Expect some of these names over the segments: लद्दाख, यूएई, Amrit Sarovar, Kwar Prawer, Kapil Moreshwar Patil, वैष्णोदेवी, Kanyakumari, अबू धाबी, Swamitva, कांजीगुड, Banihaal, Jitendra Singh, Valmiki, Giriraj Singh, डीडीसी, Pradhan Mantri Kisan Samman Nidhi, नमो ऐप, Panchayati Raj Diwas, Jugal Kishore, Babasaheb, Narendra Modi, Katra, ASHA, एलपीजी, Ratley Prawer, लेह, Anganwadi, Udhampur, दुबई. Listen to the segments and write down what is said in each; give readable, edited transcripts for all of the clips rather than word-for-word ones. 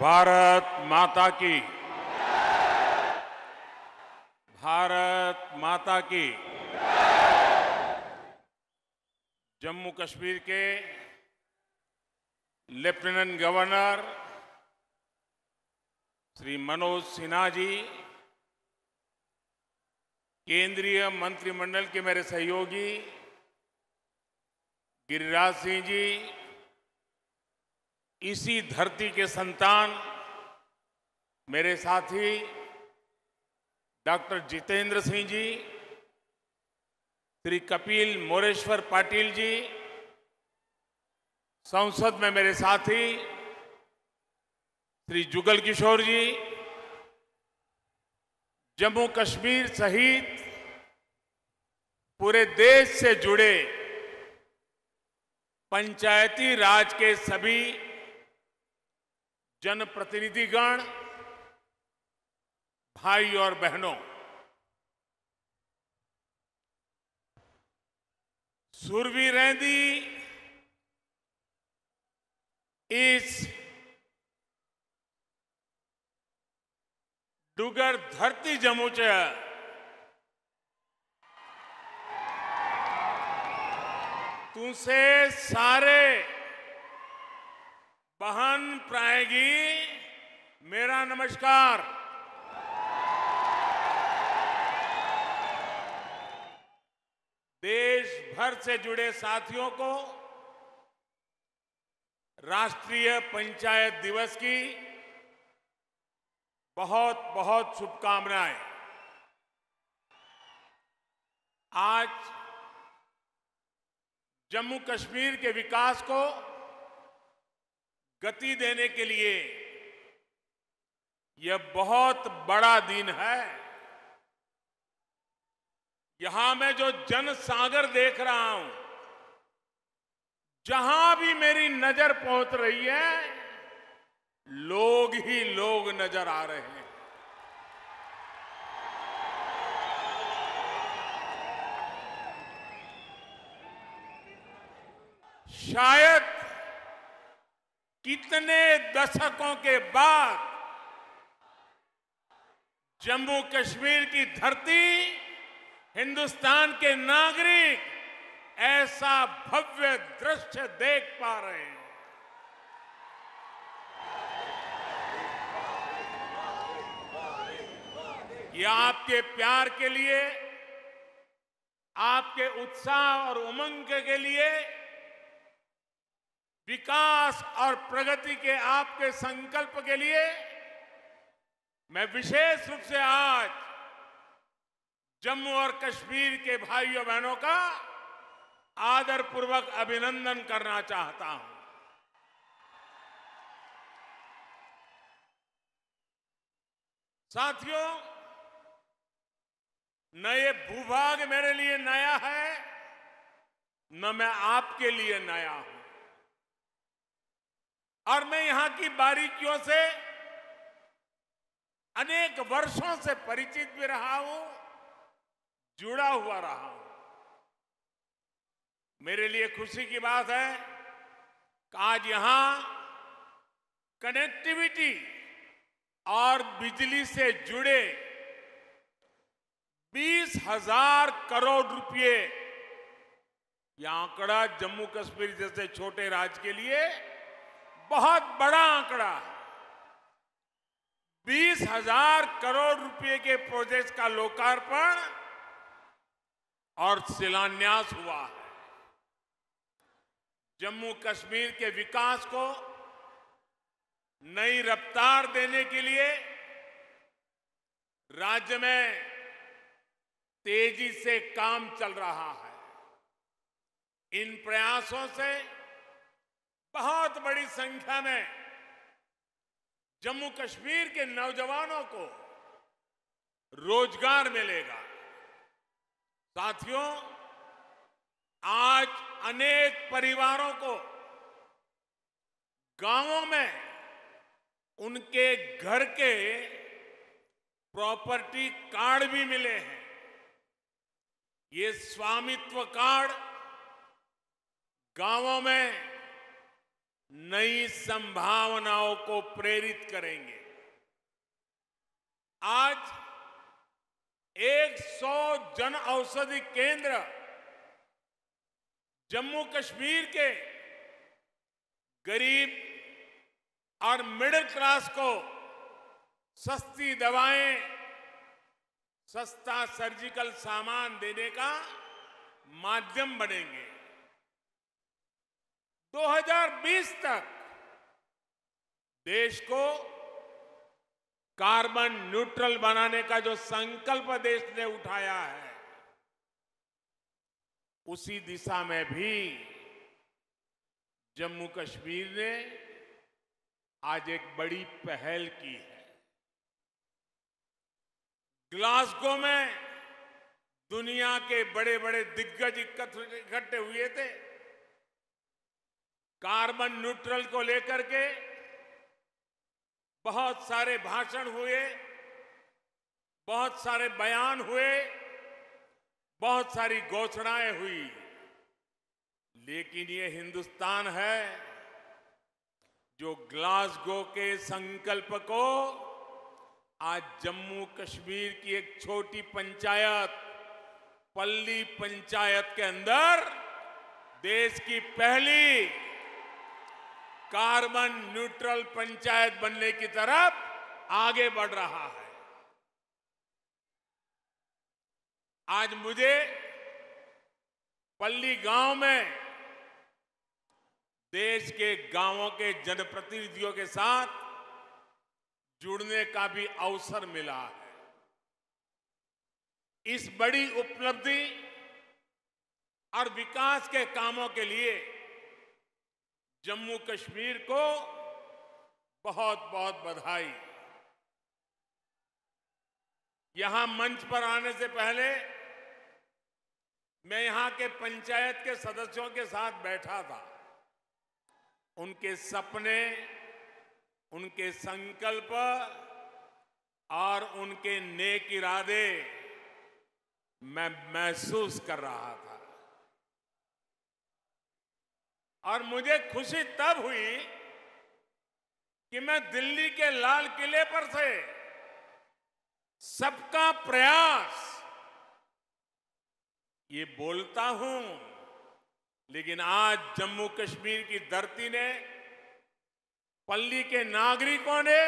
भारत माता की, भारत माता की। जम्मू कश्मीर के लेफ्टिनेंट गवर्नर श्री मनोज सिन्हा जी, केंद्रीय मंत्रिमंडल के मेरे सहयोगी गिरिराज सिंह जी, इसी धरती के संतान मेरे साथी डॉक्टर जितेंद्र सिंह जी, श्री कपिल मोरेश्वर पाटिल जी, संसद में मेरे साथी श्री जुगल किशोर जी, जम्मू कश्मीर सहित पूरे देश से जुड़े पंचायती राज के सभी जनप्रतिनिधिगण, भाई और बहनों, सुरवी रेंदी इस डुगर धरती जम्मू च तुसे सारे बहन प्रायगी मेरा नमस्कार। देश भर से जुड़े साथियों को राष्ट्रीय पंचायत दिवस की बहुत बहुत शुभकामनाएं। आज जम्मू कश्मीर के विकास को गति देने के लिए यह बहुत बड़ा दिन है। यहां मैं जो जनसागर देख रहा हूं, जहां भी मेरी नजर पहुंच रही है, लोग ही लोग नजर आ रहे हैं। शायद कितने दशकों के बाद जम्मू कश्मीर की धरती, हिंदुस्तान के नागरिक ऐसा भव्य दृश्य देख पा रहे हैं। ये आपके प्यार के लिए, आपके उत्साह और उमंग के लिए, विकास और प्रगति के आपके संकल्प के लिए मैं विशेष रूप से आज जम्मू और कश्मीर के भाइयों बहनों का आदरपूर्वक अभिनंदन करना चाहता हूं। साथियों, न ये भूभाग मेरे लिए नया है, न मैं आपके लिए नया हूं, और मैं यहां की बारीकियों से अनेक वर्षों से परिचित भी रहा हूं, जुड़ा हुआ रहा हूं। मेरे लिए खुशी की बात है कि आज यहां कनेक्टिविटी और बिजली से जुड़े 20,000 करोड़ रुपए, यह आंकड़ा जम्मू कश्मीर जैसे छोटे राज्य के लिए बहुत बड़ा आंकड़ा है। 20,000 करोड़ रुपए के प्रोजेक्ट का लोकार्पण और शिलान्यास हुआ है। जम्मू कश्मीर के विकास को नई रफ्तार देने के लिए राज्य में तेजी से काम चल रहा है। इन प्रयासों से बहुत बड़ी संख्या में जम्मू कश्मीर के नौजवानों को रोजगार मिलेगा। साथियों, आज अनेक परिवारों को गांवों में उनके घर के प्रॉपर्टी कार्ड भी मिले हैं। ये स्वामित्व कार्ड गांवों में नई संभावनाओं को प्रेरित करेंगे। आज 100 जन औषधि केंद्र जम्मू कश्मीर के गरीब और मिडिल क्लास को सस्ती दवाएं, सस्ता सर्जिकल सामान देने का माध्यम बनेंगे। 2020 तक देश को कार्बन न्यूट्रल बनाने का जो संकल्प देश ने उठाया है, उसी दिशा में भी जम्मू कश्मीर ने आज एक बड़ी पहल की है। ग्लासगो में दुनिया के बड़े बड़े दिग्गज इकट्ठे हुए थे। कार्बन न्यूट्रल को लेकर के बहुत सारे भाषण हुए, बहुत सारे बयान हुए, बहुत सारी घोषणाएं हुई, लेकिन ये हिंदुस्तान है जो ग्लासगो के संकल्प को आज जम्मू कश्मीर की एक छोटी पंचायत पल्ली पंचायत के अंदर देश की पहली कार्बन न्यूट्रल पंचायत बनने की तरफ आगे बढ़ रहा है। आज मुझे पल्ली गांव में देश के गांवों के जनप्रतिनिधियों के साथ जुड़ने का भी अवसर मिला है। इस बड़ी उपलब्धि और विकास के कामों के लिए जम्मू कश्मीर को बहुत बहुत बधाई। यहां मंच पर आने से पहले मैं यहां के पंचायत के सदस्यों के साथ बैठा था। उनके सपने, उनके संकल्प और उनके नेक इरादे मैं महसूस कर रहा था और मुझे खुशी तब हुई कि मैं दिल्ली के लाल किले पर से सबका प्रयास ये बोलता हूं, लेकिन आज जम्मू कश्मीर की धरती ने, पल्ली के नागरिकों ने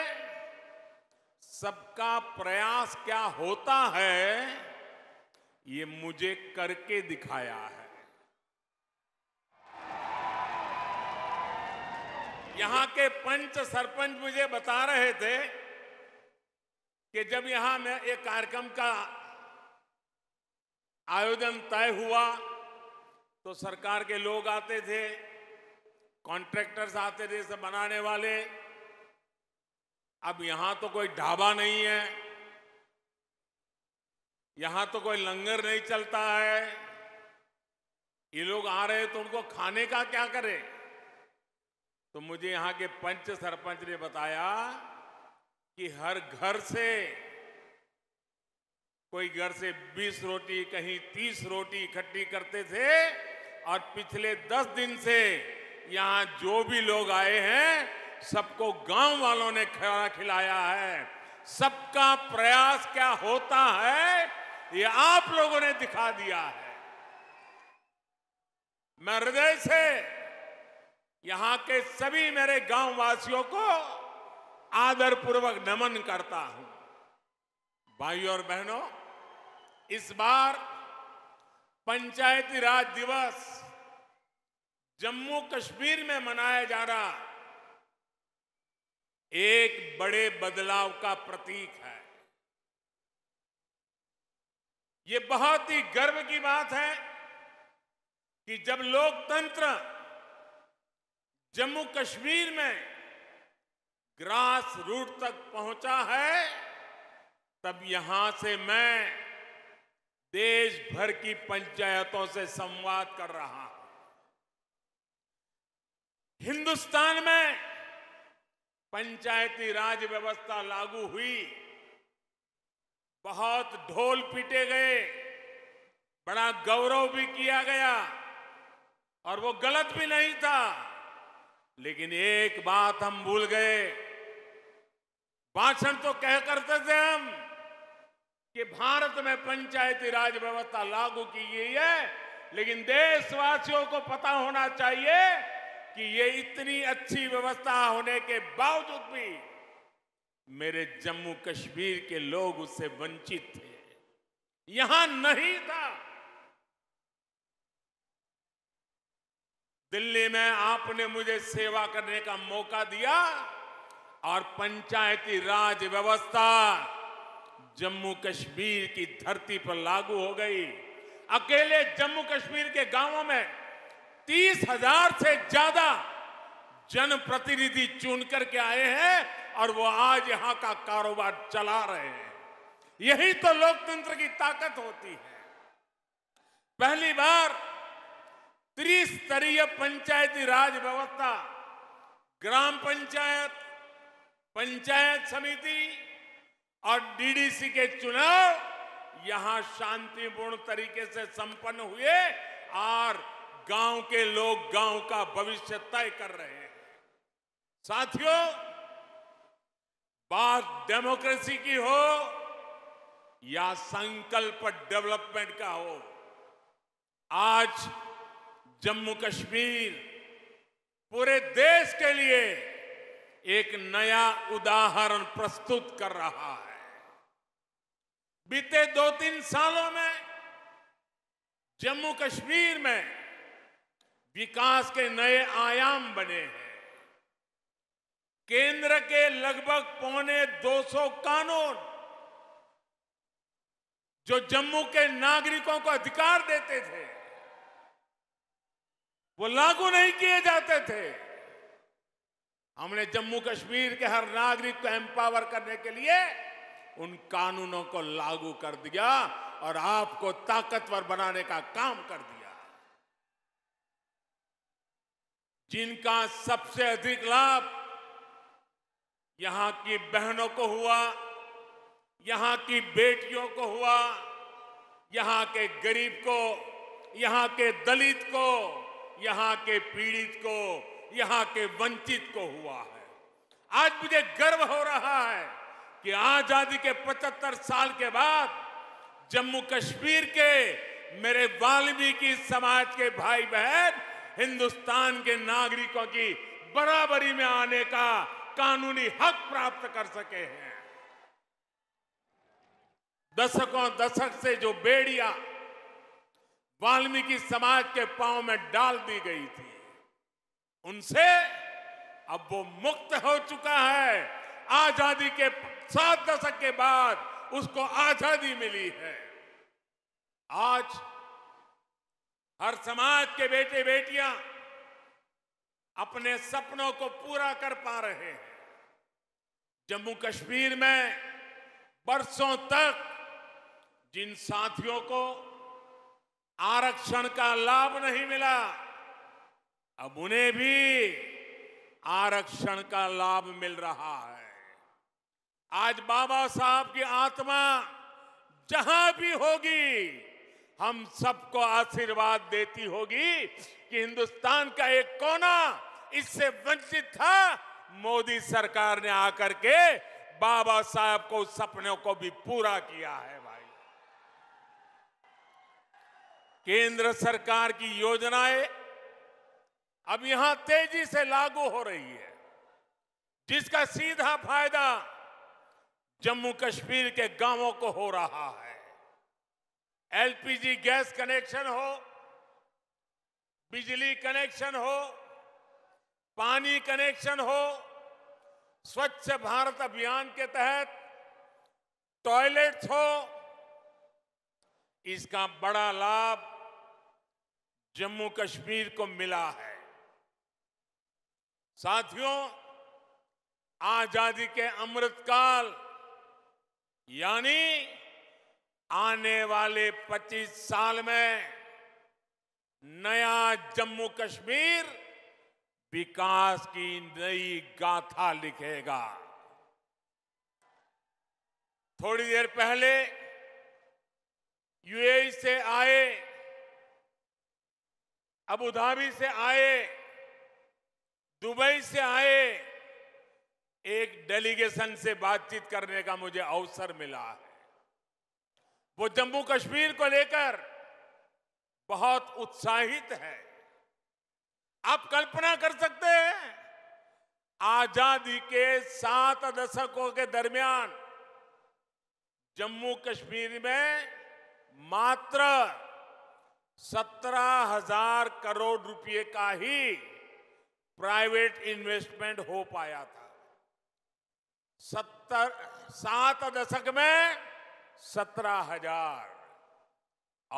सबका प्रयास क्या होता है ये मुझे करके दिखाया है। यहां के पंच सरपंच मुझे बता रहे थे कि जब यहां मैं एक कार्यक्रम का आयोजन तय हुआ तो सरकार के लोग आते थे, कॉन्ट्रैक्टर्स आते थे, सब बनाने वाले। अब यहां तो कोई ढाबा नहीं है, यहां तो कोई लंगर नहीं चलता है। ये लोग आ रहे तो उनको खाने का क्या करें? तो मुझे यहाँ के पंच सरपंच ने बताया कि हर घर से, कोई घर से 20 रोटी, कहीं 30 रोटी इकट्ठी करते थे और पिछले 10 दिन से यहाँ जो भी लोग आए हैं सबको गांव वालों ने खाना खिलाया है। सबका प्रयास क्या होता है ये आप लोगों ने दिखा दिया है। मैं हृदय से यहां के सभी मेरे गांव वासियों को आदरपूर्वक नमन करता हूं। भाइयों और बहनों, इस बार पंचायती राज दिवस जम्मू कश्मीर में मनाया जा रहा एक बड़े बदलाव का प्रतीक है। ये बहुत ही गर्व की बात है कि जब लोकतंत्र जम्मू कश्मीर में ग्रास रूट तक पहुंचा है, तब यहां से मैं देश भर की पंचायतों से संवाद कर रहा हूं। हिंदुस्तान में पंचायती राज व्यवस्था लागू हुई, बहुत ढोल पीटे गए, बड़ा गौरव भी किया गया और वो गलत भी नहीं था, लेकिन एक बात हम भूल गए। भाषण तो कह करते थे हम कि भारत में पंचायती राज व्यवस्था लागू की गई है, लेकिन देशवासियों को पता होना चाहिए कि ये इतनी अच्छी व्यवस्था होने के बावजूद भी मेरे जम्मू कश्मीर के लोग उससे वंचित थे, यहां नहीं था। दिल्ली में आपने मुझे सेवा करने का मौका दिया और पंचायती राज व्यवस्था जम्मू कश्मीर की धरती पर लागू हो गई। अकेले जम्मू कश्मीर के गांवों में 30,000 से ज्यादा जनप्रतिनिधि चुन करके आए हैं और वो आज यहाँ का कारोबार चला रहे हैं। यही तो लोकतंत्र की ताकत होती है। पहली बार त्रिस्तरीय पंचायती राज व्यवस्था, ग्राम पंचायत, पंचायत समिति और डीडीसी के चुनाव यहाँ शांतिपूर्ण तरीके से संपन्न हुए और गांव के लोग गांव का भविष्य तय कर रहे हैं। साथियों, बात डेमोक्रेसी की हो या संकल्प डेवलपमेंट का हो, आज जम्मू कश्मीर पूरे देश के लिए एक नया उदाहरण प्रस्तुत कर रहा है। बीते 2-3 सालों में जम्मू कश्मीर में विकास के नए आयाम बने हैं। केंद्र के लगभग 275 कानून जो जम्मू के नागरिकों को अधिकार देते थे, वो लागू नहीं किए जाते थे। हमने जम्मू कश्मीर के हर नागरिक को एम्पावर करने के लिए उन कानूनों को लागू कर दिया और आपको ताकतवर बनाने का काम कर दिया। जिनका सबसे अधिक लाभ यहाँ की बहनों को हुआ, यहाँ की बेटियों को हुआ, यहाँ के गरीब को, यहाँ के दलित को, यहाँ के पीड़ित को, यहाँ के वंचित को हुआ है। आज मुझे गर्व हो रहा है कि आजादी के 75 साल के बाद जम्मू कश्मीर के मेरे वाल्मीकि समाज के भाई बहन हिंदुस्तान के नागरिकों की बराबरी में आने का कानूनी हक प्राप्त कर सके हैं। दशकों दशक से जो बेड़िया वाल्मीकि समाज के पांव में डाल दी गई थी, उनसे अब वो मुक्त हो चुका है। आजादी के 7 दशक के बाद उसको आजादी मिली है। आज हर समाज के बेटे बेटियां अपने सपनों को पूरा कर पा रहे हैं। जम्मू कश्मीर में बरसों तक जिन साथियों को आरक्षण का लाभ नहीं मिला, अब उन्हें भी आरक्षण का लाभ मिल रहा है। आज बाबा साहब की आत्मा जहां भी होगी, हम सबको आशीर्वाद देती होगी कि हिंदुस्तान का एक कोना इससे वंचित था, मोदी सरकार ने आकर के बाबा साहब को उस सपने को भी पूरा किया है। भाई, केंद्र सरकार की योजनाएं अब यहां तेजी से लागू हो रही है, जिसका सीधा फायदा जम्मू कश्मीर के गांवों को हो रहा है। एलपीजी गैस कनेक्शन हो, बिजली कनेक्शन हो, पानी कनेक्शन हो, स्वच्छ भारत अभियान के तहत टॉयलेट्स हो, इसका बड़ा लाभ जम्मू कश्मीर को मिला है। साथियों, आजादी के अमृतकाल यानी आने वाले 25 साल में नया जम्मू कश्मीर विकास की नई गाथा लिखेगा। थोड़ी देर पहले यूएई से आए, अबू धाबी से आए दुबई से आए एक डेलीगेशन से बातचीत करने का मुझे अवसर मिला है। वो जम्मू कश्मीर को लेकर बहुत उत्साहित है। आप कल्पना कर सकते हैं, आजादी के 7 दशकों के दरमियान जम्मू कश्मीर में मात्र 17,000 करोड़ रुपए का ही प्राइवेट इन्वेस्टमेंट हो पाया था। 7 दशक में 17,000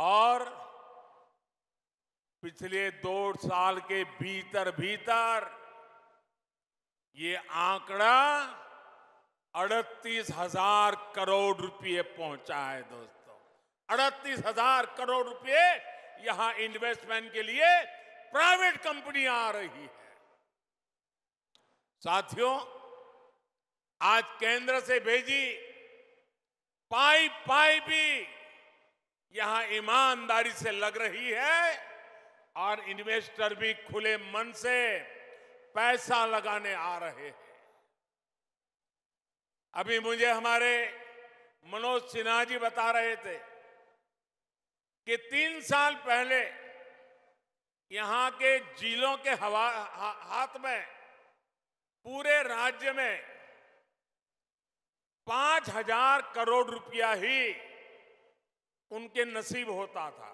और पिछले 2 साल के भीतर भीतर ये आंकड़ा 38,000 करोड़ रुपए पहुंचा है। दोस्तों, 38,000 करोड़ रुपए यहां इन्वेस्टमेंट के लिए प्राइवेट कंपनियां आ रही है। साथियों, आज केंद्र से भेजी पाई पाई भी यहां ईमानदारी से लग रही है और इन्वेस्टर भी खुले मन से पैसा लगाने आ रहे हैं। अभी मुझे हमारे मनोज सिन्हा जी बता रहे थे कि 3 साल पहले यहां के जिलों के हाथ में पूरे राज्य में 5,000 करोड़ रुपया ही उनके नसीब होता था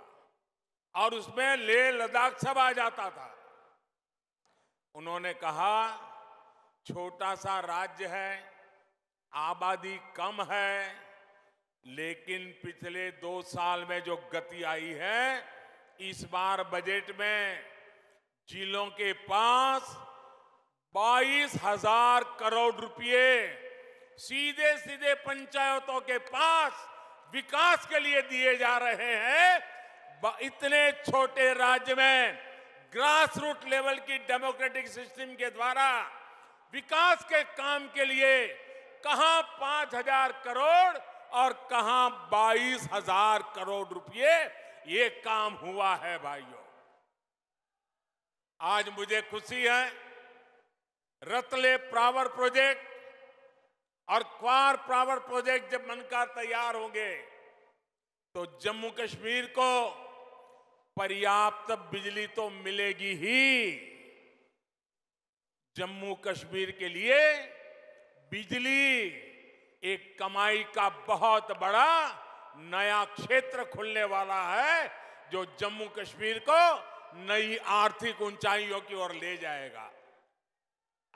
और उसमें लेह लद्दाख सब आ जाता था। उन्होंने कहा, छोटा सा राज्य है, आबादी कम है, लेकिन पिछले 2 साल में जो गति आई है, इस बार बजट में जिलों के पास 22,000 करोड़ रुपए सीधे सीधे पंचायतों के पास विकास के लिए दिए जा रहे हैं। इतने छोटे राज्य में ग्रास रूट लेवल की डेमोक्रेटिक सिस्टम के द्वारा विकास के काम के लिए कहां 5,000 करोड़ और कहां 22,000 करोड़ रुपए ये काम हुआ है। भाइयों, आज मुझे खुशी है, रतले प्रावर प्रोजेक्ट और क्वार प्रावर प्रोजेक्ट जब बनकर तैयार होंगे तो जम्मू कश्मीर को पर्याप्त बिजली तो मिलेगी ही, जम्मू कश्मीर के लिए बिजली एक कमाई का बहुत बड़ा नया क्षेत्र खुलने वाला है जो जम्मू कश्मीर को नई आर्थिक ऊंचाइयों की ओर ले जाएगा।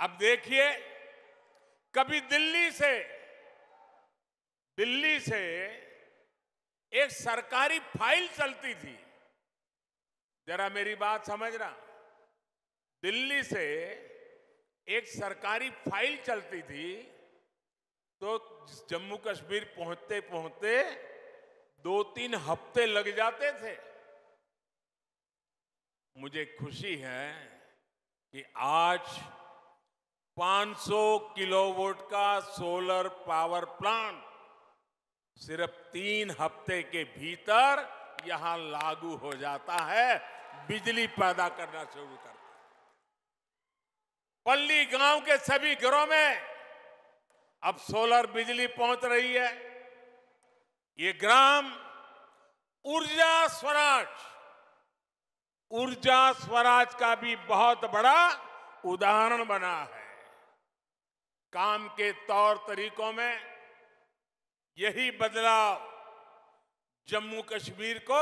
अब देखिए, कभी दिल्ली से एक सरकारी फाइल चलती थी, जरा मेरी बात समझना, दिल्ली से एक सरकारी फाइल चलती थी तो जम्मू कश्मीर पहुंचते पहुंचते 2-3 हफ्ते लग जाते थे। मुझे खुशी है कि आज 500 किलोवाट का सोलर पावर प्लांट सिर्फ 3 हफ्ते के भीतर यहां लागू हो जाता है, बिजली पैदा करना शुरू करता है। पल्ली गांव के सभी घरों में अब सोलर बिजली पहुंच रही है। ये ग्राम ऊर्जा स्वराज का भी बहुत बड़ा उदाहरण बना है। काम के तौर तरीकों में यही बदलाव जम्मू कश्मीर को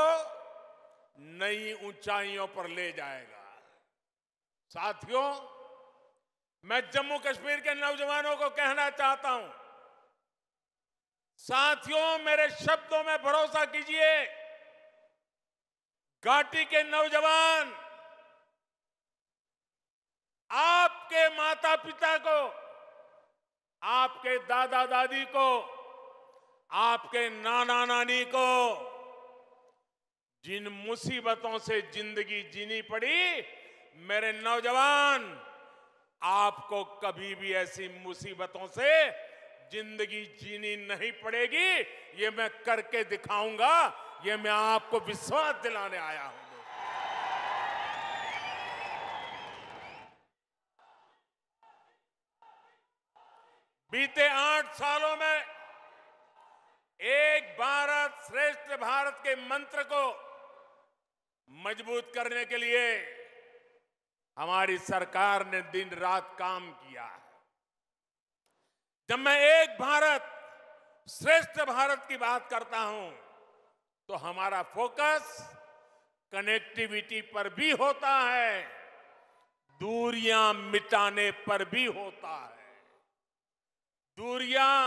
नई ऊंचाइयों पर ले जाएगा। साथियों, मैं जम्मू कश्मीर के नौजवानों को कहना चाहता हूं, साथियों, मेरे शब्दों में भरोसा कीजिए, घाटी के नौजवान आपके माता पिता को, आपके दादा दादी को, आपके नाना नानी को जिन मुसीबतों से जिंदगी जीनी पड़ी, मेरे नौजवान, आपको कभी भी ऐसी मुसीबतों से जिंदगी जीनी नहीं पड़ेगी। ये मैं करके दिखाऊंगा, ये मैं आपको विश्वास दिलाने आया हूं। बीते 8 सालों में एक भारत श्रेष्ठ भारत के मंत्र को मजबूत करने के लिए हमारी सरकार ने दिन रात काम किया है। जब मैं एक भारत श्रेष्ठ भारत की बात करता हूं तो हमारा फोकस कनेक्टिविटी पर भी होता है, दूरियां मिटाने पर भी होता है। दूरियां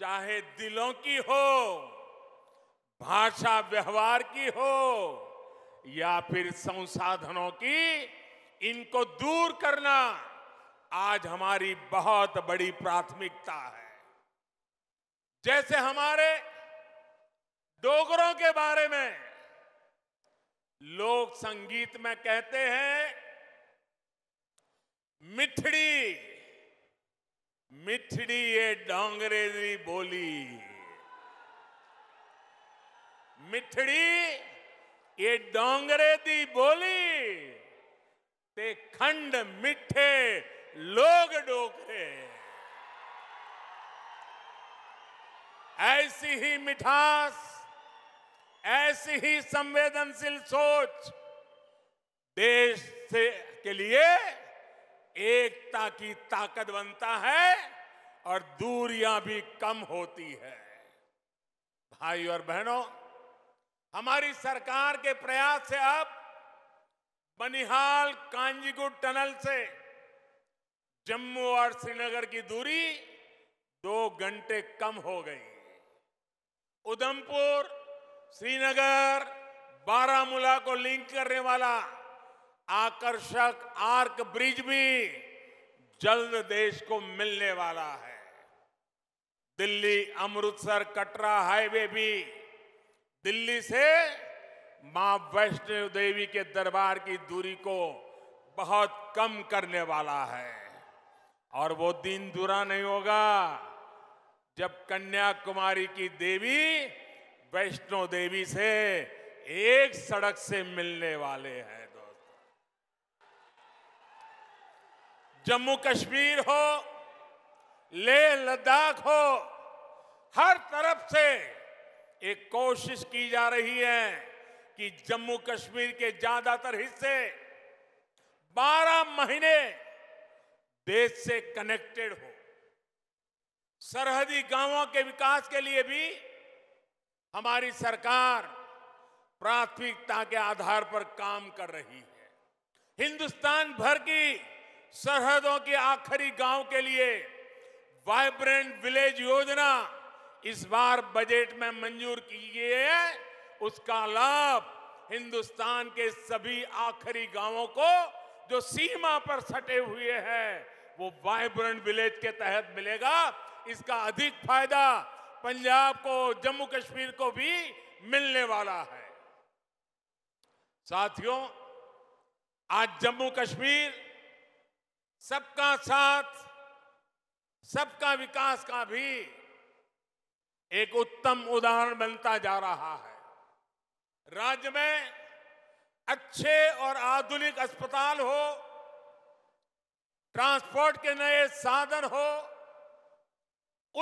चाहे दिलों की हो, भाषा व्यवहार की हो या फिर संसाधनों की, इनको दूर करना आज हमारी बहुत बड़ी प्राथमिकता है। जैसे हमारे डोगरों के बारे में लोक संगीत में कहते हैं, मिठड़ी मिठड़ी ये डोंगरेरी बोली, मिठड़ी ये डोंगरे दी बोली, ते खंड मिठे लोग डोकरे। ऐसी ही मिठास, ऐसी ही संवेदनशील सोच देश से के लिए एकता की ताकत बनता है और दूरियां भी कम होती है। भाई और बहनों, हमारी सरकार के प्रयास से अब बनिहाल कांजीगुड टनल से जम्मू और श्रीनगर की दूरी 2 घंटे कम हो गई। उधमपुर, श्रीनगर, बारामूला को लिंक करने वाला आकर्षक आर्क ब्रिज भी जल्द देश को मिलने वाला है। दिल्ली अमृतसर कटरा हाईवे भी दिल्ली से मां वैष्णोदेवी के दरबार की दूरी को बहुत कम करने वाला है। और वो दिन दूरा नहीं होगा जब कन्याकुमारी की देवी वैष्णो देवी से एक सड़क से मिलने वाले हैं। दोस्तों, जम्मू कश्मीर हो, लेह लद्दाख हो, हर तरफ से एक कोशिश की जा रही है कि जम्मू कश्मीर के ज्यादातर हिस्से 12 महीने देश से कनेक्टेड हो। सरहदी गांवों के विकास के लिए भी हमारी सरकार प्राथमिकता के आधार पर काम कर रही है। हिंदुस्तान भर की सरहदों के आखिरी गांव के लिए वाइब्रेंट विलेज योजना इस बार बजट में मंजूर की गई है। उसका लाभ हिंदुस्तान के सभी आखिरी गांवों को जो सीमा पर सटे हुए हैं वो वाइब्रेंट विलेज के तहत मिलेगा। इसका अधिक फायदा पंजाब को, जम्मू कश्मीर को भी मिलने वाला है। साथियों, आज जम्मू कश्मीर सबका साथ सबका विकास का भी एक उत्तम उदाहरण बनता जा रहा है। राज्य में अच्छे और आधुनिक अस्पताल हो, ट्रांसपोर्ट के नए साधन हो,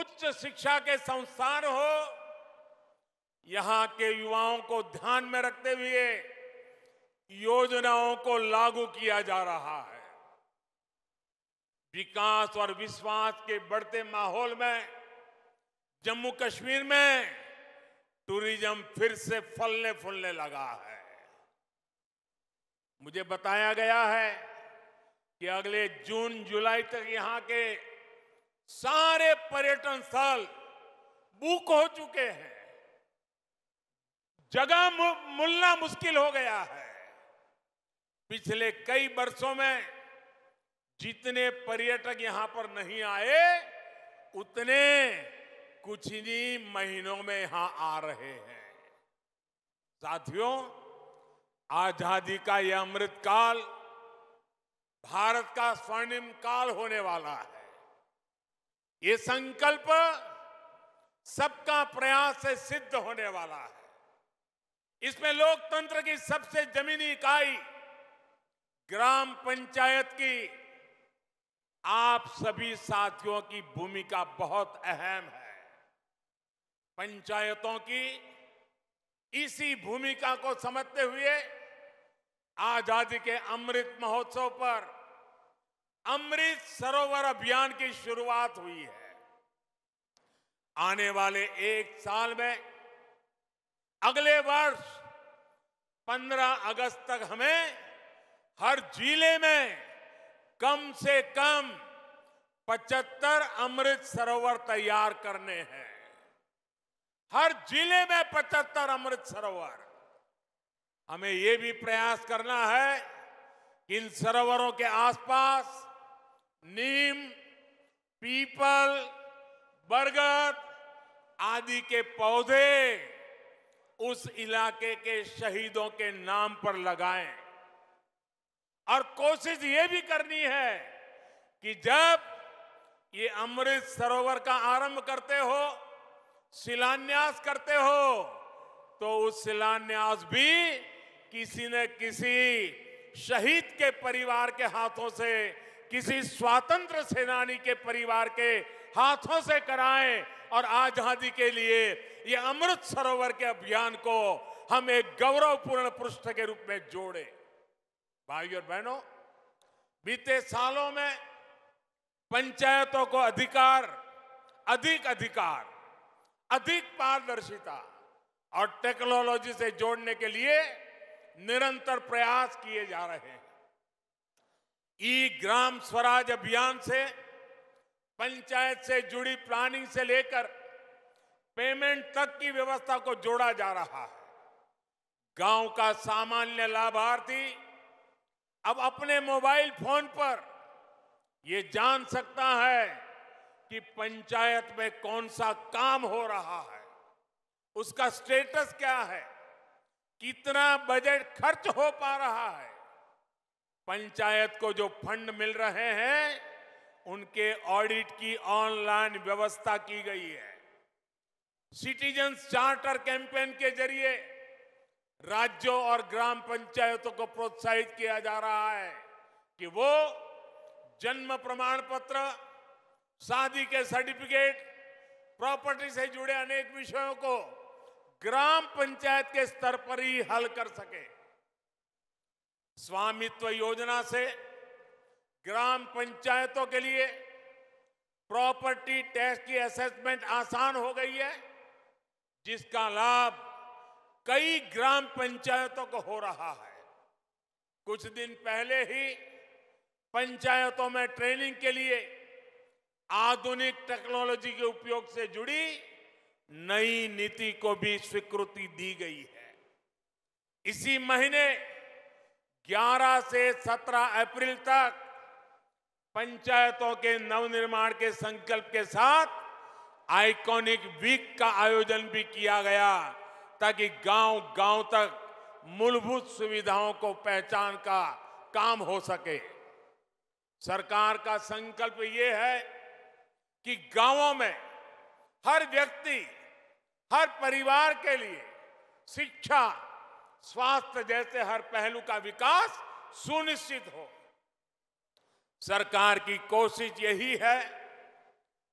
उच्च शिक्षा के संस्थान हो। यहां के युवाओं को ध्यान में रखते हुए योजनाओं को लागू किया जा रहा है। विकास और विश्वास के बढ़ते माहौल में जम्मू कश्मीर में टूरिज्म फिर से फलने फूलने लगा है। मुझे बताया गया है कि अगले जून जुलाई तक यहाँ के सारे पर्यटन स्थल बुक हो चुके हैं। जगह मिलना मुश्किल हो गया है। पिछले कई वर्षों में जितने पर्यटक यहाँ पर नहीं आए उतने कुछ ही महीनों में यहाँ आ रहे हैं। साथियों, आजादी का यह अमृत काल भारत का स्वर्णिम काल होने वाला है। ये संकल्प सबका प्रयास से सिद्ध होने वाला है। इसमें लोकतंत्र की सबसे जमीनी इकाई ग्राम पंचायत की आप सभी साथियों की भूमिका बहुत अहम है। पंचायतों की इसी भूमिका को समझते हुए आजादी के अमृत महोत्सव पर अमृत सरोवर अभियान की शुरुआत हुई है। आने वाले एक साल में अगले वर्ष 15 अगस्त तक हमें हर जिले में कम से कम 75 अमृत सरोवर तैयार करने हैं। हर जिले में 75 अमृत सरोवर। हमें ये भी प्रयास करना है कि इन सरोवरों के आसपास नीम, पीपल, बरगद आदि के पौधे उस इलाके के शहीदों के नाम पर लगाएं। और कोशिश ये भी करनी है कि जब ये अमृत सरोवर का आरंभ करते हो, शिलान्यास करते हो, तो उस शिलान्यास भी किसी न किसी शहीद के परिवार के हाथों से, किसी स्वतंत्र सेनानी के परिवार के हाथों से कराएं। और आजादी के लिए ये अमृत सरोवर के अभियान को हम एक गौरवपूर्ण पृष्ठ के रूप में जोड़ें। भाइयों और बहनों, बीते सालों में पंचायतों को अधिक अधिकार, अधिक पारदर्शिता और टेक्नोलॉजी से जोड़ने के लिए निरंतर प्रयास किए जा रहे हैं। ई-ग्राम स्वराज अभियान से पंचायत से जुड़ी प्लानिंग से लेकर पेमेंट तक की व्यवस्था को जोड़ा जा रहा है। गांव का सामान्य लाभार्थी अब अपने मोबाइल फोन पर ये जान सकता है कि पंचायत में कौन सा काम हो रहा है, उसका स्टेटस क्या है, कितना बजट खर्च हो पा रहा है। पंचायत को जो फंड मिल रहे हैं उनके ऑडिट की ऑनलाइन व्यवस्था की गई है। सिटीजन्स चार्टर कैंपेन के जरिए राज्यों और ग्राम पंचायतों को प्रोत्साहित किया जा रहा है कि वो जन्म प्रमाण पत्र, शादी के सर्टिफिकेट, प्रॉपर्टी से जुड़े अनेक विषयों को ग्राम पंचायत के स्तर पर ही हल कर सके। स्वामित्व योजना से ग्राम पंचायतों के लिए प्रॉपर्टी टैक्स की असेसमेंट आसान हो गई है, जिसका लाभ कई ग्राम पंचायतों को हो रहा है। कुछ दिन पहले ही पंचायतों में ट्रेनिंग के लिए आधुनिक टेक्नोलॉजी के उपयोग से जुड़ी नई नीति को भी स्वीकृति दी गई है। इसी महीने 11 से 17 अप्रैल तक पंचायतों के नवनिर्माण के संकल्प के साथ आइकॉनिक वीक का आयोजन भी किया गया, ताकि गांव गांव तक मूलभूत सुविधाओं को पहचान का काम हो सके। सरकार का संकल्प ये है कि गांवों में हर व्यक्ति, हर परिवार के लिए शिक्षा, स्वास्थ्य जैसे हर पहलू का विकास सुनिश्चित हो। सरकार की कोशिश यही है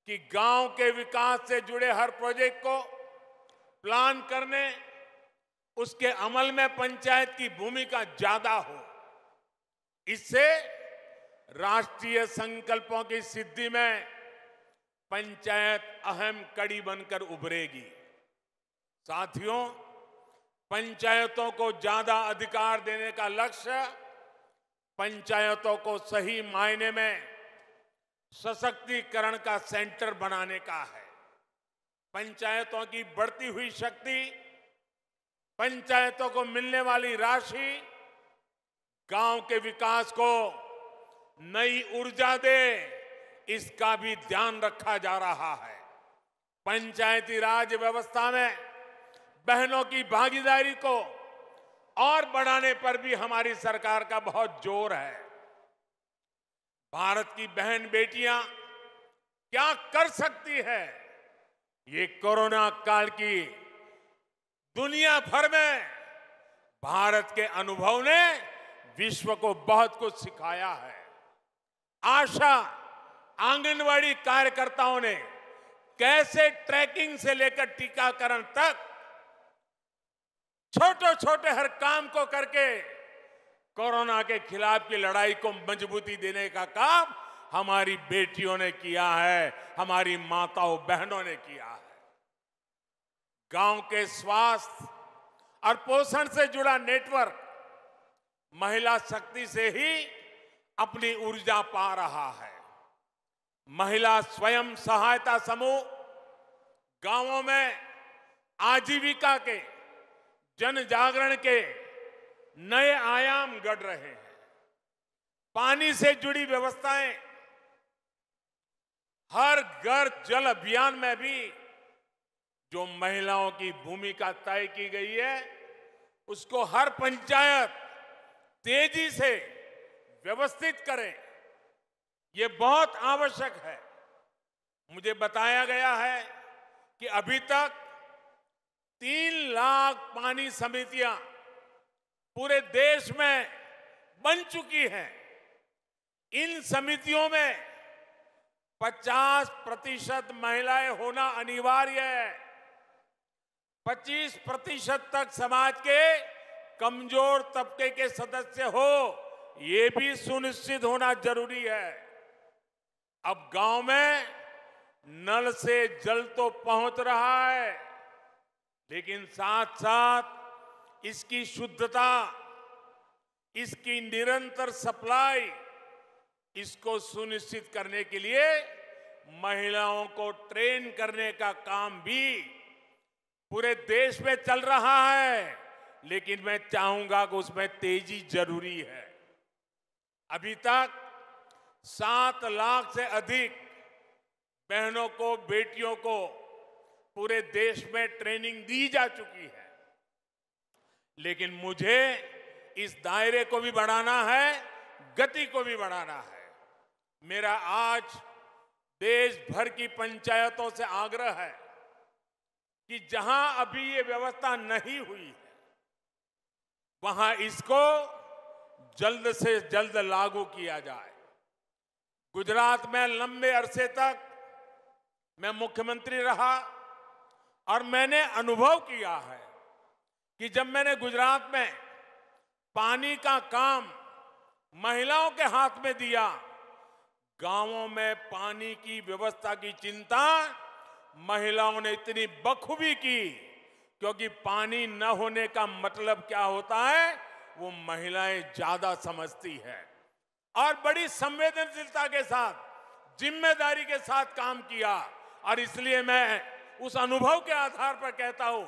कि गांव के विकास से जुड़े हर प्रोजेक्ट को प्लान करने, उसके अमल में पंचायत की भूमिका ज्यादा हो। इससे राष्ट्रीय संकल्पों की सिद्धि में पंचायत अहम कड़ी बनकर उभरेगी। साथियों, पंचायतों को ज्यादा अधिकार देने का लक्ष्य पंचायतों को सही मायने में सशक्तिकरण का सेंटर बनाने का है। पंचायतों की बढ़ती हुई शक्ति, पंचायतों को मिलने वाली राशि गांव के विकास को नई ऊर्जा दे, इसका भी ध्यान रखा जा रहा है। पंचायती राज व्यवस्था में बहनों की भागीदारी को और बढ़ाने पर भी हमारी सरकार का बहुत जोर है। भारत की बहन बेटियां क्या कर सकती है, ये कोरोना काल की दुनिया भर में भारत के अनुभव ने विश्व को बहुत कुछ सिखाया है। आशा आंगनवाड़ी कार्यकर्ताओं ने कैसे ट्रैकिंग से लेकर टीकाकरण तक छोटे छोटे हर काम को करके कोरोना के खिलाफ की लड़ाई को मजबूती देने का काम हमारी बेटियों ने किया है, हमारी माताओं बहनों ने किया है। गांव के स्वास्थ्य और पोषण से जुड़ा नेटवर्क महिला शक्ति से ही अपनी ऊर्जा पा रहा है। महिला स्वयं सहायता समूह गांवों में आजीविका के जन जागरण के नए आयाम गढ़ रहे हैं। पानी से जुड़ी व्यवस्थाएं हर घर जल अभियान में भी जो महिलाओं की भूमिका तय की गई है उसको हर पंचायत तेजी से व्यवस्थित करें, ये बहुत आवश्यक है। मुझे बताया गया है कि अभी तक 3 लाख पानी समितियां पूरे देश में बन चुकी हैं। इन समितियों में 50% महिलाएं होना अनिवार्य है। 25% तक समाज के कमजोर तबके के सदस्य हो, ये भी सुनिश्चित होना जरूरी है। अब गांव में नल से जल तो पहुंच रहा है, लेकिन साथ साथ इसकी शुद्धता, इसकी निरंतर सप्लाई, इसको सुनिश्चित करने के लिए महिलाओं को ट्रेन करने का काम भी पूरे देश में चल रहा है। लेकिन मैं चाहूंगा कि उसमें तेजी जरूरी है। अभी तक 7 लाख से अधिक बहनों को, बेटियों को पूरे देश में ट्रेनिंग दी जा चुकी है, लेकिन मुझे इस दायरे को भी बढ़ाना है, गति को भी बढ़ाना है। मेरा आज देश भर की पंचायतों से आग्रह है कि जहां अभी ये व्यवस्था नहीं हुई है वहां इसको जल्द से जल्द लागू किया जाए। गुजरात में लंबे अरसे तक मैं मुख्यमंत्री रहा और मैंने अनुभव किया है कि जब मैंने गुजरात में पानी का काम महिलाओं के हाथ में दिया, गांवों में पानी की व्यवस्था की चिंता महिलाओं ने इतनी बखूबी की, क्योंकि पानी न होने का मतलब क्या होता है वो महिलाएं ज्यादा समझती है और बड़ी संवेदनशीलता के साथ, जिम्मेदारी के साथ काम किया। और इसलिए मैं उस अनुभव के आधार पर कहता हूं,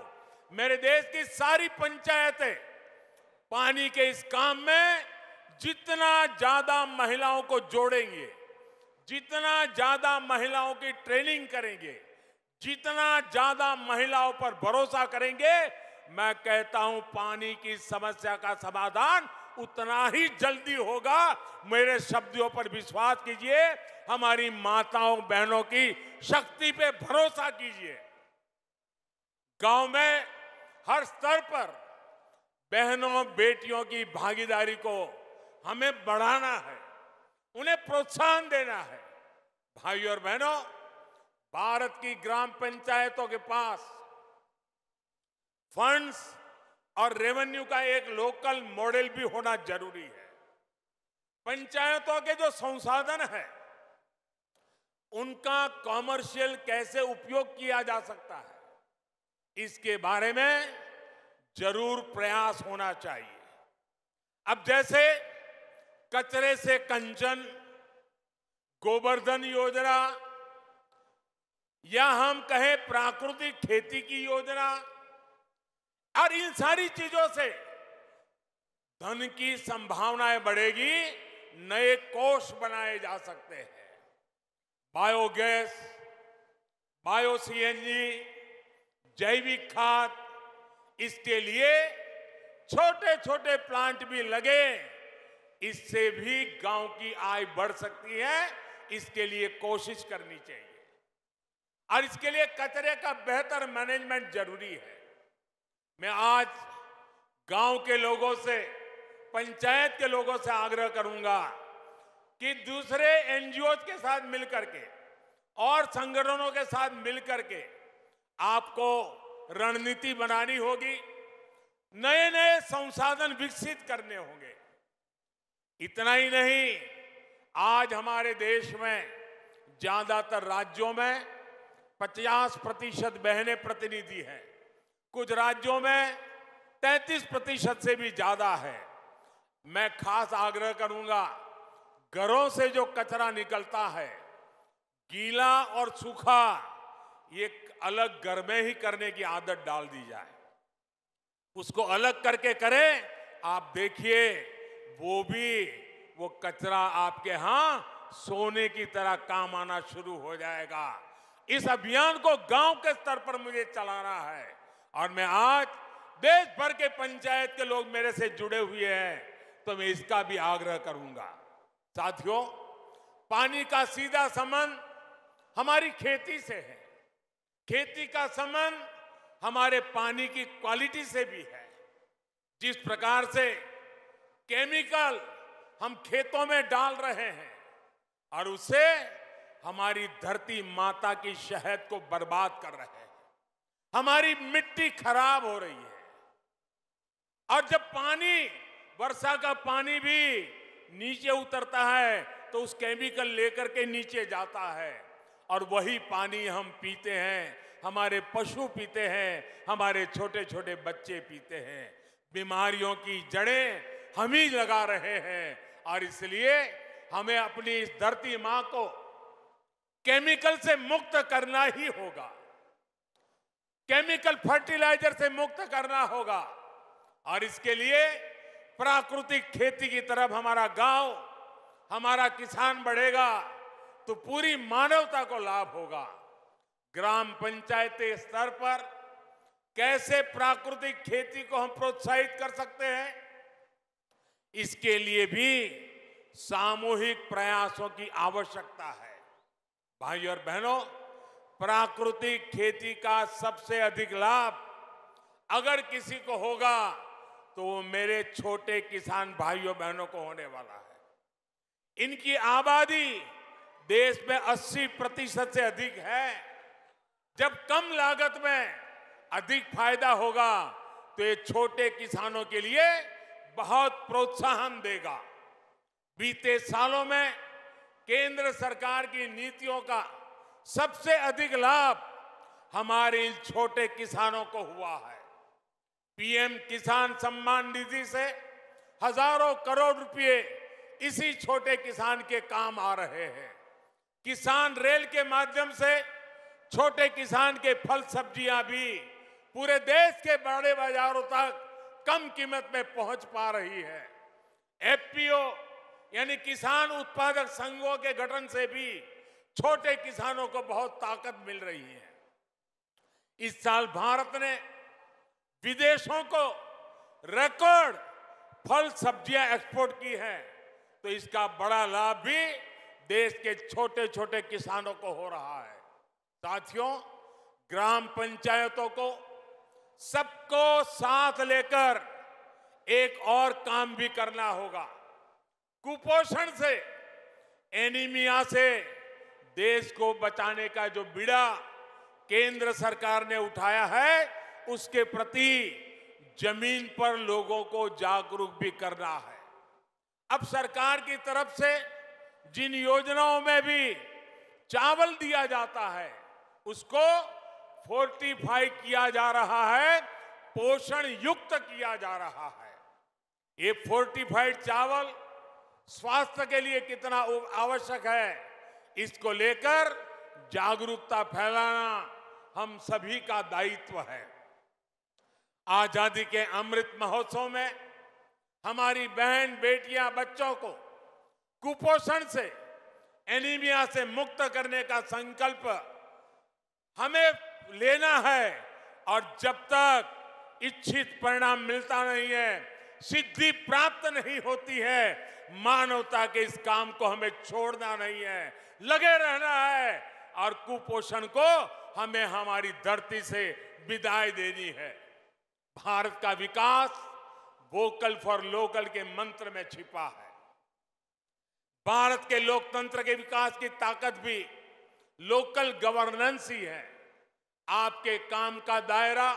मेरे देश की सारी पंचायतें पानी के इस काम में जितना ज्यादा महिलाओं को जोड़ेंगे, जितना ज्यादा महिलाओं की ट्रेनिंग करेंगे, जितना ज्यादा महिलाओं पर भरोसा करेंगे, मैं कहता हूं पानी की समस्या का समाधान उतना ही जल्दी होगा। मेरे शब्दों पर विश्वास कीजिए, हमारी माताओं बहनों की शक्ति पे भरोसा कीजिए। गांव में हर स्तर पर बहनों बेटियों की भागीदारी को हमें बढ़ाना है, उन्हें प्रोत्साहन देना है। भाइयों और बहनों, भारत की ग्राम पंचायतों के पास फंड्स और रेवेन्यू का एक लोकल मॉडल भी होना जरूरी है। पंचायतों के जो संसाधन है उनका कॉमर्शियल कैसे उपयोग किया जा सकता है, इसके बारे में जरूर प्रयास होना चाहिए। अब जैसे कचरे से कंचन, गोवर्धन योजना, या हम कहें प्राकृतिक खेती की योजना, और इन सारी चीजों से धन की संभावनाएं बढ़ेगी, नए कोष बनाए जा सकते हैं। बायोगैस, बायो सीएनजी, जैविक खाद, इसके लिए छोटे छोटे प्लांट भी लगे, इससे भी गांव की आय बढ़ सकती है। इसके लिए कोशिश करनी चाहिए और इसके लिए कचरे का बेहतर मैनेजमेंट जरूरी है। मैं आज गांव के लोगों से, पंचायत के लोगों से आग्रह करूंगा, कि दूसरे एनजीओ के साथ मिलकर के और संगठनों के साथ मिलकर के आपको रणनीति बनानी होगी, नए नए संसाधन विकसित करने होंगे। इतना ही नहीं, आज हमारे देश में ज्यादातर राज्यों में 50% बहने प्रतिनिधि हैं, कुछ राज्यों में 33% से भी ज्यादा है। मैं खास आग्रह करूंगा, घरों से जो कचरा निकलता है, गीला और सूखा, ये अलग घर में ही करने की आदत डाल दी जाए, उसको अलग करके करें। आप देखिए वो कचरा आपके यहां सोने की तरह काम आना शुरू हो जाएगा। इस अभियान को गांव के स्तर पर मुझे चलाना है और मैं आज देश भर के पंचायत के लोग मेरे से जुड़े हुए हैं, तो मैं इसका भी आग्रह करूंगा। साथियों, पानी का सीधा संबंध हमारी खेती से है, खेती का संबंध हमारे पानी की क्वालिटी से भी है। जिस प्रकार से केमिकल हम खेतों में डाल रहे हैं और उससे हमारी धरती माता की शहद को बर्बाद कर रहे हैं, हमारी मिट्टी खराब हो रही है। और जब पानी, वर्षा का पानी भी नीचे उतरता है तो उस केमिकल लेकर के नीचे जाता है और वही पानी हम पीते हैं, हमारे पशु पीते हैं, हमारे छोटे छोटे बच्चे पीते हैं। बीमारियों की जड़ें हम ही लगा रहे हैं और इसलिए हमें अपनी इस धरती मां को केमिकल से मुक्त करना ही होगा, केमिकल फर्टिलाइजर से मुक्त करना होगा। और इसके लिए प्राकृतिक खेती की तरफ हमारा गांव, हमारा किसान बढ़ेगा तो पूरी मानवता को लाभ होगा। ग्राम पंचायती स्तर पर कैसे प्राकृतिक खेती को हम प्रोत्साहित कर सकते हैं, इसके लिए भी सामूहिक प्रयासों की आवश्यकता है। भाइयों और बहनों, प्राकृतिक खेती का सबसे अधिक लाभ अगर किसी को होगा तो वो मेरे छोटे किसान भाइयों बहनों को होने वाला है। इनकी आबादी देश में 80% से अधिक है। जब कम लागत में अधिक फायदा होगा तो ये छोटे किसानों के लिए बहुत प्रोत्साहन देगा। बीते सालों में केंद्र सरकार की नीतियों का सबसे अधिक लाभ हमारे इन छोटे किसानों को हुआ है। पीएम किसान सम्मान निधि से हजारों करोड़ रुपए इसी छोटे किसान के काम आ रहे हैं। किसान रेल के माध्यम से छोटे किसान के फल सब्जियां भी पूरे देश के बड़े बाजारों तक कम कीमत में पहुंच पा रही है। एफपीओ यानी किसान उत्पादक संघों के गठन से भी छोटे किसानों को बहुत ताकत मिल रही है। इस साल भारत ने विदेशों को रिकॉर्ड फल सब्जियां एक्सपोर्ट की हैं, तो इसका बड़ा लाभ भी देश के छोटे छोटे किसानों को हो रहा है। साथियों, ग्राम पंचायतों को सबको साथ लेकर एक और काम भी करना होगा। कुपोषण से, एनीमिया से देश को बचाने का जो बीड़ा केंद्र सरकार ने उठाया है, उसके प्रति जमीन पर लोगों को जागरूक भी करना है। अब सरकार की तरफ से जिन योजनाओं में भी चावल दिया जाता है, उसको फोर्टिफाई किया जा रहा है, पोषण युक्त किया जा रहा है। ये फोर्टिफाइड चावल स्वास्थ्य के लिए कितना आवश्यक है, इसको लेकर जागरूकता फैलाना हम सभी का दायित्व है। आजादी के अमृत महोत्सव में हमारी बहन बेटियां बच्चों को कुपोषण से, एनीमिया से मुक्त करने का संकल्प हमें लेना है और जब तक इच्छित परिणाम मिलता नहीं है, सिद्धि प्राप्त नहीं होती है, मानवता के इस काम को हमें छोड़ना नहीं है, लगे रहना है और कुपोषण को हमें हमारी धरती से विदाई देनी है। भारत का विकास वोकल फॉर लोकल के मंत्र में छिपा है। भारत के लोकतंत्र के विकास की ताकत भी लोकल गवर्नेंस ही है। आपके काम का दायरा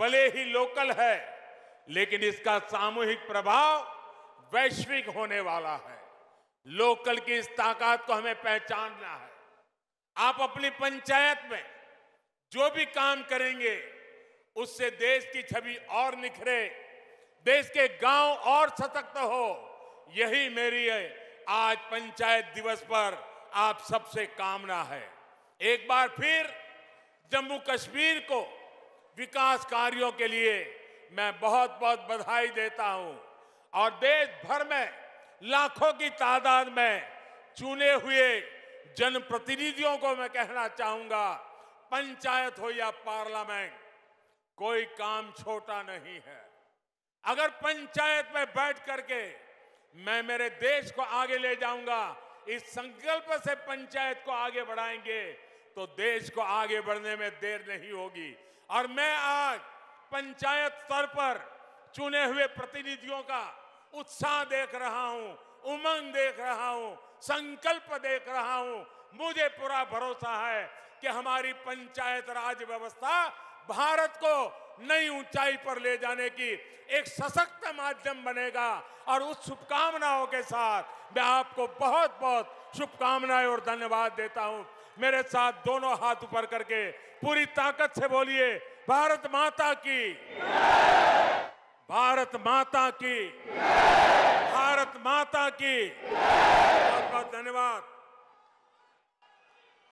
भले ही लोकल है, लेकिन इसका सामूहिक प्रभाव वैश्विक होने वाला है। लोकल की इस ताकत को हमें पहचानना है। आप अपनी पंचायत में जो भी काम करेंगे उससे देश की छवि और निखरे, देश के गांव और सशक्त हो, यही मेरी है आज पंचायत दिवस पर आप सबसे कामना है। एक बार फिर जम्मू कश्मीर को विकास कार्यों के लिए मैं बहुत बहुत बधाई देता हूं और देश भर में लाखों की तादाद में चुने हुए जनप्रतिनिधियों को मैं कहना चाहूंगा, पंचायत हो या पार्लियामेंट, कोई काम छोटा नहीं है। अगर पंचायत में बैठ करके मैं मेरे देश को आगे ले जाऊंगा, इस संकल्प से पंचायत को आगे बढ़ाएंगे तो देश को आगे बढ़ने में देर नहीं होगी। और मैं आज पंचायत स्तर पर चुने हुए प्रतिनिधियों का उत्साह देख रहा हूं, उमंग देख रहा हूं, संकल्प देख रहा हूं। मुझे पूरा भरोसा है कि हमारी पंचायत राज व्यवस्था भारत को नई ऊंचाई पर ले जाने की एक सशक्त माध्यम बनेगा। और उस शुभकामनाओं के साथ मैं आपको बहुत बहुत शुभकामनाएं और धन्यवाद देता हूं। मेरे साथ दोनों हाथ ऊपर करके पूरी ताकत से बोलिए, भारत माता की जय, भारत माता की जय, भारत माता की जय। बहुत बहुत धन्यवाद।